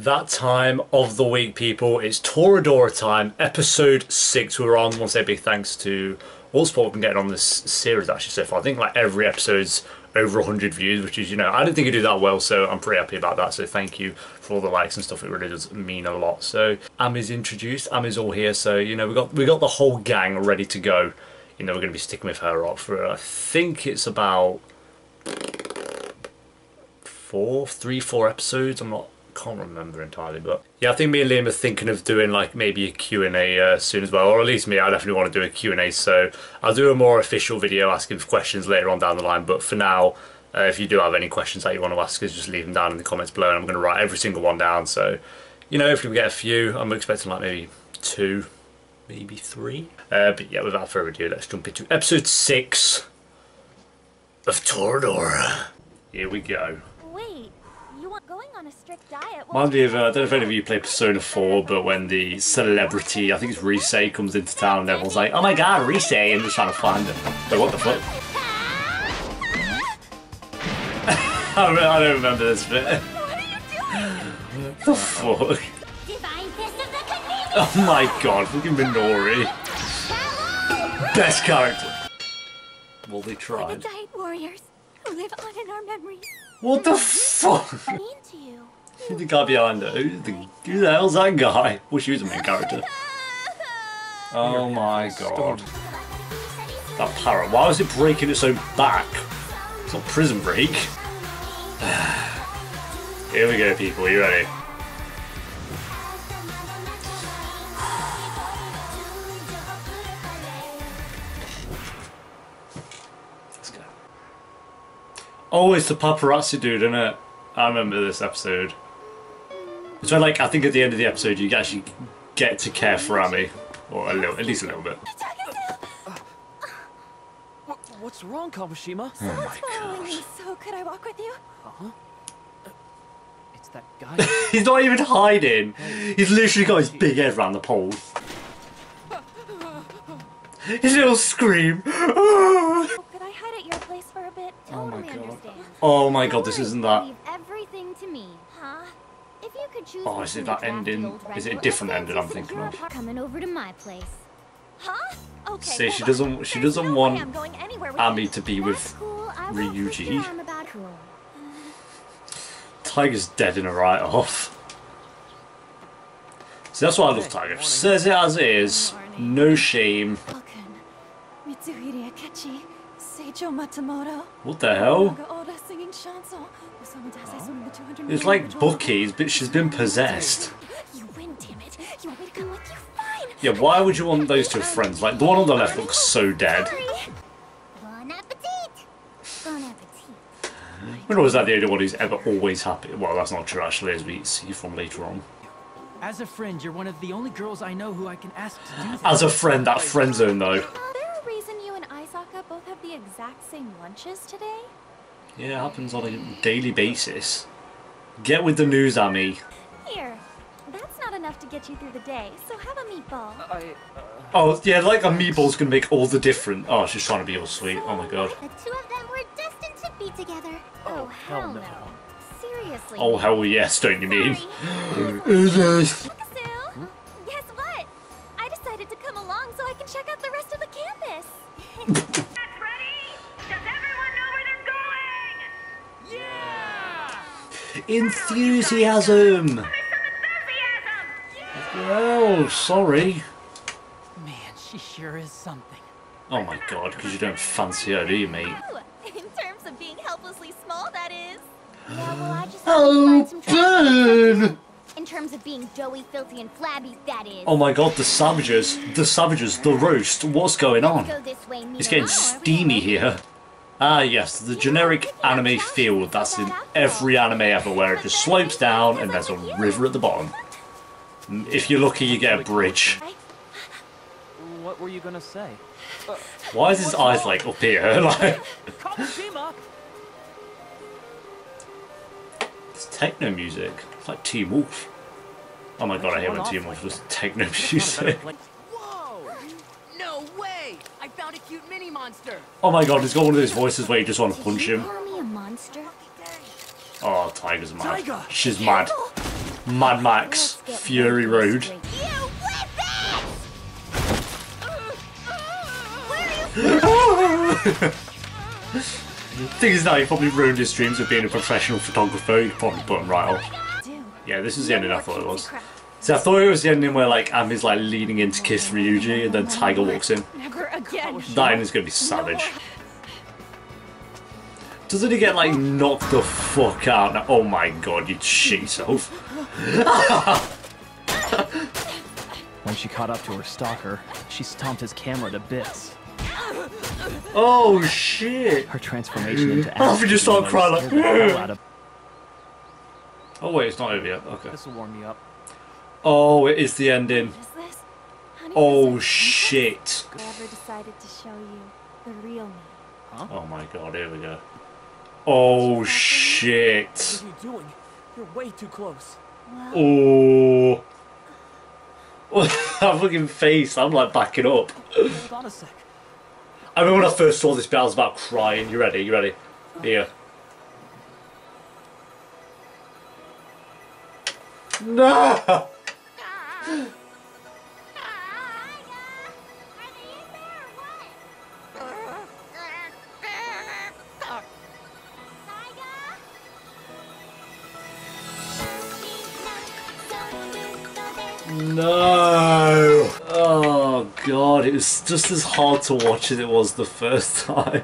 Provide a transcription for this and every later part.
That time of the week, people, it's Toradora time, episode 6 we're on. I want to say big thanks to all the support we've been getting on this series actually so far. I think like every episode's over 100 views, which is, you know, I don't think I do that well, so I'm pretty happy about that. So thank you for all the likes and stuff, it really does mean a lot. So Ami's introduced, Ami's all here, so you know we got the whole gang ready to go. You know, we're gonna be sticking with her up for I think it's about three, four episodes. I can't remember entirely, but yeah, I think me and Liam are thinking of doing like maybe a Q&A soon as well, or at least me, I definitely want to do a Q&A, so I'll do a more official video asking for questions later on down the line. But for now, if you do have any questions that you want to ask us, just leave them down in the comments below and I'm going to write every single one down. So you know, if we get a few, I'm expecting like maybe 2, maybe 3, but yeah, without further ado, let's jump into episode 6 of Toradora. Here we go. Mind you, I don't know if any of you play Persona 4, but when the celebrity, I think it's Rise, comes into town, and everyone's like, oh my god, Rise, and just trying to find him. But what the fuck? I don't remember this bit. What the fuck? Oh my god, fucking Minori. Best character. Well, they tried. What the fuck? The guy behind her. Who the hell's that guy? Well, she was the main character. Oh my god. That parrot. Why was it breaking its own back? It's not prison break. Here we go, people. You ready? Let's go. Oh, it's the paparazzi dude, isn't it? I remember this episode. So like, I think at the end of the episode you actually get to care for Ami, or a little, at least a little bit. What's wrong, Kawashima? Oh my god. So could I walk with you? Uh-huh. It's that guy. He's not even hiding. He's literally got his big head around the pole. His little scream. Oh, could I hide at your place for a bit? Totally understand. Oh my god, this isn't that. Oh, is it that ending? Is it a different ending I'm thinking of? Coming over to my place. Huh? Okay. See, she doesn't want Ami to be with Ryuji. Tiger's dead in a write-off. See, that's why I love Tiger. She says it as it is. No shame. What the hell? It's like Bucky, but she's been possessed. Yeah, why would you want those two friends? Like, the one on the left looks so dead. Minori is that the only one who's ever always happy? Well, that's not true actually, as we see from later on. As a friend, you're one of the only girls I know who I can ask to do this. As a friend, that friend zone though. Both have the exact same lunches today? Yeah, it happens on a daily basis. Get with the news, Ami. Here, that's not enough to get you through the day, so have a meatball. Oh, yeah, like a meatball's gonna make all the difference. Oh, she's trying to be all sweet. Oh my god. The two of them were destined to be together. Oh, hell no. Seriously. Oh, hell yes, don't you mean? Guess what? I decided to come along so I can check out the rest of the campus. Enthusiasm! Oh, sorry. Man, she sure is something. Oh my god, because you don't fancy her, do you, mate? In terms of being helplessly small, that is. Yeah, well, I just oh, in terms of being doughy, filthy, and flabby, that is. Oh my god, the savages, the roast, what's going on? It's getting steamy here. Ah yes, the generic anime feel that's in every anime ever, where it just slopes down and there's a river at the bottom. If you're lucky, you get a bridge. What were you gonna say? Why is his eyes like up here? Like, it's techno music. It's like Team Wolf. Oh my god, I hate when Team Wolf does techno music. Cute mini monster. Oh my god, he's got one of those voices where you just want to punch him. Oh, Tiger's mad. She's mad. Mad Max Fury Road. Thing is now, you probably ruined his dreams of being a professional photographer. You probably put him right off. Yeah, this is the ending I thought it was. So I thought it was the ending where like Ami's like leaning in to kiss Ryuji and then Tiger walks in. That ending's gonna be savage. Doesn't he get like knocked the fuck out? Now? Oh my god, you'd shit yourself. When she caught up to her stalker, she stomped his camera to bits. Oh shit! Her transformation into. Oh, if you just start crying like. Oh wait, it's not over yet. Okay. This will warm me up. Oh, it is the ending. What is this? Honey, oh shit! I ever decided to show you the real me. Huh? Oh my god, here we go. Oh shit. What are you doing? You're way too close. Oh. That fucking face, I'm like backing up. Hold on a sec. I remember when I first saw this bit, I was about crying. You ready? You ready? Here. No! No! Oh god, it was just as hard to watch as it was the first time.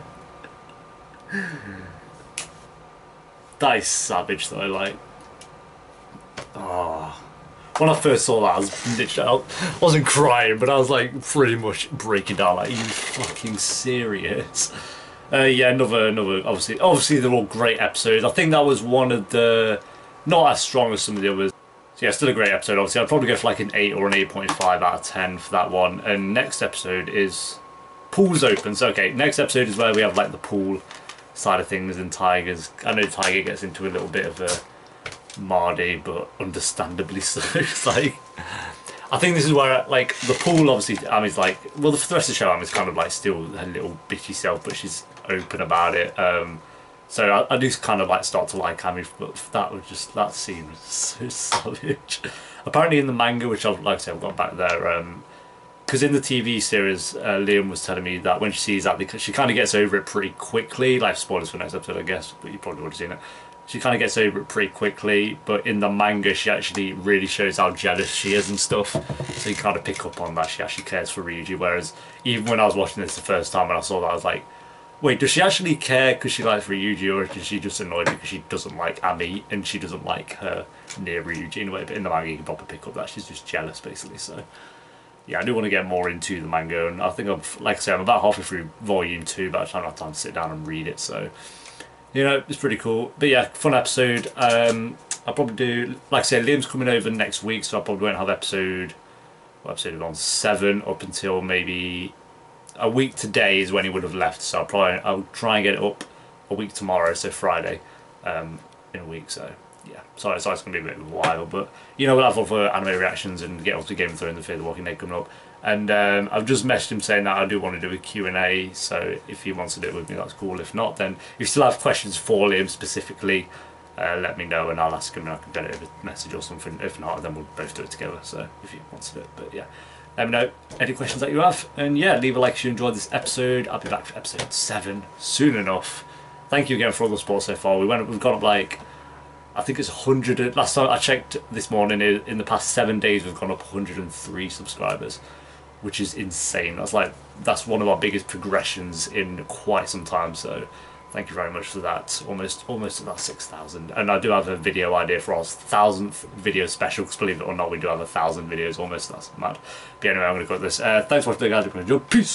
That is savage though, like. Oh. When I first saw that, I was literally out. I wasn't crying, but I was like pretty much breaking down, like, are you fucking serious? Yeah, another, obviously they're all great episodes. I think that was one of the, not as strong as some of the others. So yeah, still a great episode, obviously. I'd probably go for like an 8 or an 8.5 out of 10 for that one. And next episode is Pool's Open. So, okay, next episode is where we have like the pool side of things and Tiger's. I know Tiger gets into a little bit of a Mardy, but understandably so. It's like, I think this is where like the pool, obviously, Ami's like, well, the rest of the show, Ami's kind of like still her little bitchy self, but she's open about it. So I do kind of like start to like Ami, but that scene was so savage. Apparently in the manga, which I've, like I said, I've got back there, because in the TV series, Liam was telling me that when she sees that, she kind of gets over it pretty quickly. Like spoilers for next episode, I guess, but you probably would have seen it. She kind of gets over it pretty quickly, but in the manga, she actually really shows how jealous she is and stuff. So you kind of pick up on that she actually cares for Ryuji. Whereas even when I was watching this the first time and I saw that, I was like, wait, does she actually care because she likes Ryuji, or is she just annoyed because she doesn't like Ami and she doesn't like her near Ryuji anyway? But in the manga you can probably pick up that she's just jealous basically. So yeah, I do want to get more into the manga, and I think I've, like I say, I'm about halfway through volume 2, but I don't have time to sit down and read it, so you know, it's pretty cool. But yeah, fun episode. I'll probably do, like I say, Liam's coming over next week, so I probably won't have episode on 7 up until maybe a week today is when he would have left, so I'll try and get it up a week tomorrow, so Friday, in a week. So yeah, sorry it's gonna be a bit of a while, but you know, we'll have other anime reactions and get onto Game of Thrones and Fear the Walking Dead coming up. And I've just messaged him saying that I do want to do a Q&A, so if he wants to do it with me, that's cool. If not, then if you still have questions for him specifically, let me know and I'll ask him, and I can get it over a message or something. If not, then we'll both do it together, so if he wants to do it. But yeah, let me know any questions that you have, and yeah, leave a like if you enjoyed this episode. I'll be back for episode 7 soon enough. Thank you again for all the support so far. We've gone up like, I think it's 100, last time I checked this morning, in the past 7 days we've gone up 103 subscribers, which is insane. That's one of our biggest progressions in quite some time, so thank you very much for that. Almost about 6,000. And I do have a video idea for our 1,000th video special, because believe it or not, we do have 1,000 videos almost. That's mad. But anyway, I'm going to cut this. Thanks for watching, guys. Peace!